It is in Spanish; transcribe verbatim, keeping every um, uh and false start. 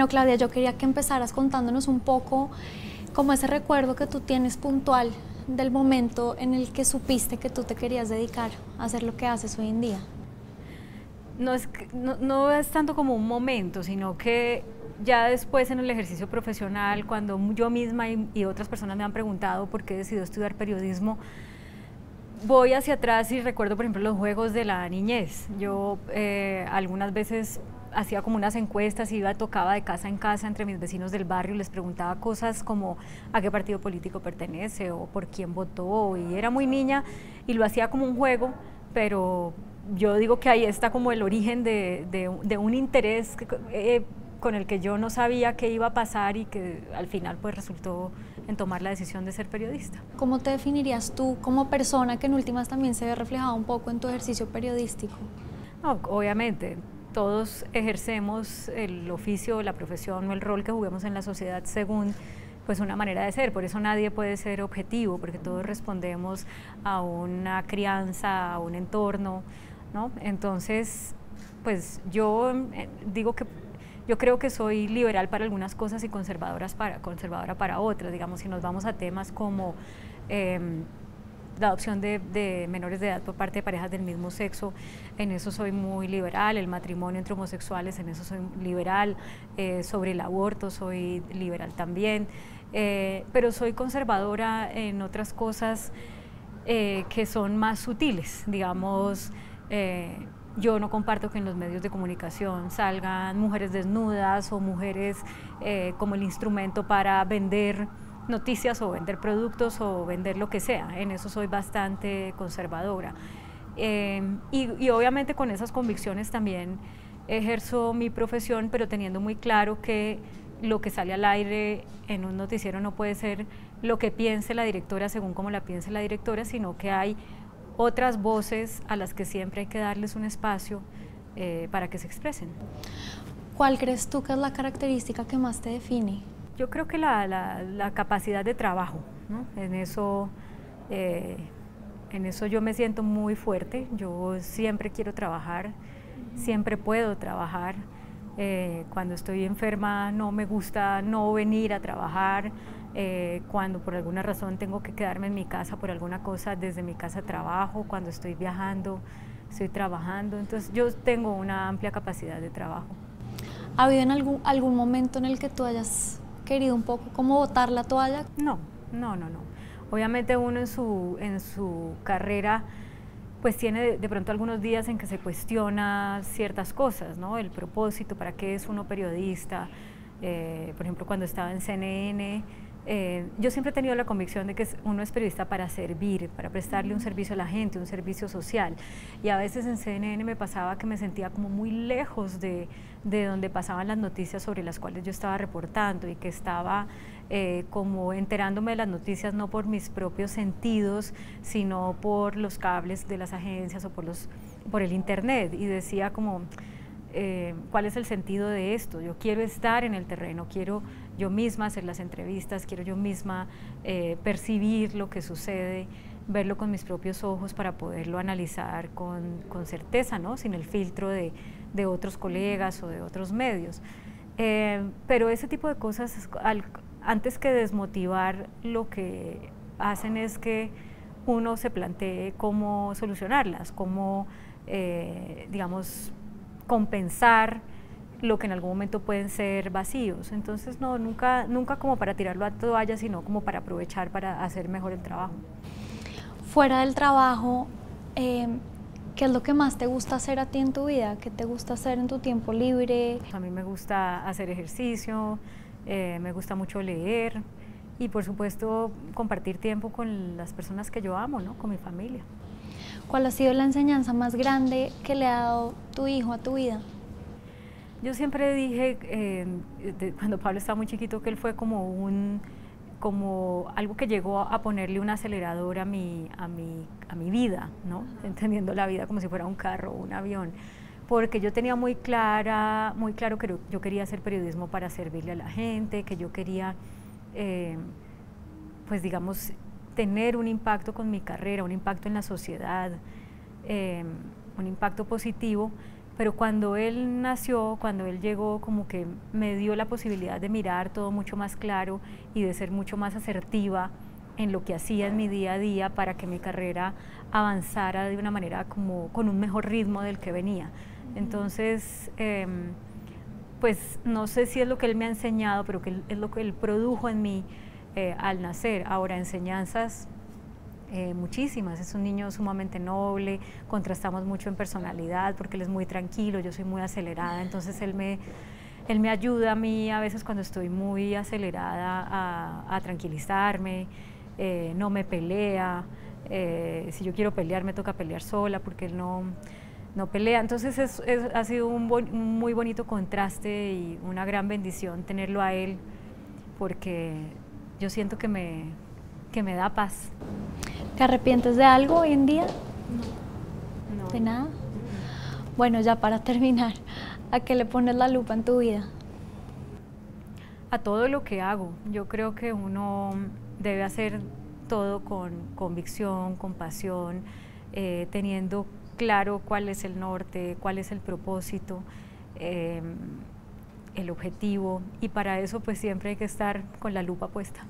Bueno, Claudia, yo quería que empezaras contándonos un poco como ese recuerdo que tú tienes puntual del momento en el que supiste que tú te querías dedicar a hacer lo que haces hoy en día. No es, no, no es tanto como un momento, sino que ya después en el ejercicio profesional, cuando yo misma y, y otras personas me han preguntado por qué decidí estudiar periodismo, voy hacia atrás y recuerdo, por ejemplo, los juegos de la niñez. Yo eh, algunas veces hacía como unas encuestas, iba, tocaba de casa en casa entre mis vecinos del barrio, les preguntaba cosas como a qué partido político pertenece o por quién votó, y era muy niña y lo hacía como un juego, pero yo digo que ahí está como el origen de, de, de un interés que, eh, con el que yo no sabía qué iba a pasar y que al final pues resultó en tomar la decisión de ser periodista. ¿Cómo te definirías tú como persona que en últimas también se ve reflejado un poco en tu ejercicio periodístico? No, obviamente, todos ejercemos el oficio, la profesión o el rol que juguemos en la sociedad según pues una manera de ser, por eso nadie puede ser objetivo, porque todos respondemos a una crianza, a un entorno, ¿no? Entonces, pues yo digo que yo creo que soy liberal para algunas cosas y conservadoras para, conservadora para otras. Digamos, si nos vamos a temas como eh, la adopción de, de menores de edad por parte de parejas del mismo sexo, en eso soy muy liberal. El matrimonio entre homosexuales, en eso soy liberal. Eh, sobre el aborto soy liberal también. Eh, pero soy conservadora en otras cosas eh, que son más sutiles, digamos. Eh, Yo no comparto que en los medios de comunicación salgan mujeres desnudas o mujeres eh, como el instrumento para vender noticias o vender productos o vender lo que sea. En eso soy bastante conservadora. Eh, y, y obviamente con esas convicciones también ejerzo mi profesión, pero teniendo muy claro que lo que sale al aire en un noticiero no puede ser lo que piense la directora según como la piense la directora, sino que hay otras voces a las que siempre hay que darles un espacio eh, para que se expresen. ¿Cuál crees tú que es la característica que más te define? Yo creo que la, la, la capacidad de trabajo, ¿no? En eso, eh, en eso yo me siento muy fuerte. Yo siempre quiero trabajar, uh-huh. Siempre puedo trabajar. Eh, cuando estoy enferma no me gusta no venir a trabajar. Eh, cuando por alguna razón tengo que quedarme en mi casa por alguna cosa, desde mi casa trabajo, cuando estoy viajando, estoy trabajando, entonces yo tengo una amplia capacidad de trabajo. ¿Ha habido en algún, algún momento en el que tú hayas querido un poco como botar la toalla? No, no, no, no. Obviamente uno en su, en su carrera pues tiene de pronto algunos días en que se cuestiona ciertas cosas, ¿no? El propósito, para qué es uno periodista, eh, por ejemplo cuando estaba en C N N, Eh, yo siempre he tenido la convicción de que uno es periodista para servir, para prestarle un servicio a la gente, un servicio social, y a veces en C N N me pasaba que me sentía como muy lejos de, de donde pasaban las noticias sobre las cuales yo estaba reportando, y que estaba eh, como enterándome de las noticias no por mis propios sentidos, sino por los cables de las agencias o por, los, por el internet, y decía como... Eh, ¿cuál es el sentido de esto? Yo quiero estar en el terreno, quiero yo misma hacer las entrevistas, quiero yo misma eh, percibir lo que sucede, verlo con mis propios ojos para poderlo analizar con, con certeza, ¿no? Sin el filtro de, de otros colegas o de otros medios. Eh, pero ese tipo de cosas, al, antes que desmotivar, lo que hacen es que uno se plantee cómo solucionarlas, cómo, eh, digamos, compensar lo que en algún momento pueden ser vacíos. Entonces, no, nunca, nunca como para tirarlo a toalla, sino como para aprovechar para hacer mejor el trabajo. Fuera del trabajo, eh, ¿qué es lo que más te gusta hacer a ti en tu vida? ¿Qué te gusta hacer en tu tiempo libre? A mí me gusta hacer ejercicio, eh, me gusta mucho leer y, por supuesto, compartir tiempo con las personas que yo amo, ¿no? Con mi familia. ¿Cuál ha sido la enseñanza más grande que le ha dado tu hijo a tu vida? Yo siempre dije, eh, de, cuando Pablo estaba muy chiquito, que él fue como, un, como algo que llegó a ponerle un acelerador a mi, a mi, a mi vida, ¿no? Entendiendo la vida como si fuera un carro o un avión, porque yo tenía muy, clara, muy claro que yo quería hacer periodismo para servirle a la gente, que yo quería, eh, pues digamos, tener un impacto con mi carrera, un impacto en la sociedad, eh, un impacto positivo, pero cuando él nació, cuando él llegó, como que me dio la posibilidad de mirar todo mucho más claro y de ser mucho más asertiva en lo que hacía en mi día a día para que mi carrera avanzara de una manera como con un mejor ritmo del que venía. Entonces, eh, pues no sé si es lo que él me ha enseñado, pero que es lo que él produjo en mí eh, al nacer. Ahora, enseñanzas eh, muchísimas. Es un niño sumamente noble, contrastamos mucho en personalidad porque él es muy tranquilo, yo soy muy acelerada, entonces él me, él me ayuda a mí a veces cuando estoy muy acelerada a, a tranquilizarme, eh, no me pelea, eh, si yo quiero pelear me toca pelear sola porque él no... no pelea. Entonces es, es, ha sido un, bon, un muy bonito contraste y una gran bendición tenerlo a él, porque yo siento que me, que me da paz. ¿Te arrepientes de algo hoy en día? No. no. ¿De nada? No. Bueno, ya para terminar, ¿a qué le pones la lupa en tu vida? A todo lo que hago. Yo creo que uno debe hacer todo con convicción, con pasión, eh, teniendo claro cuál es el norte, cuál es el propósito, eh, el objetivo, y para eso pues siempre hay que estar con la lupa puesta.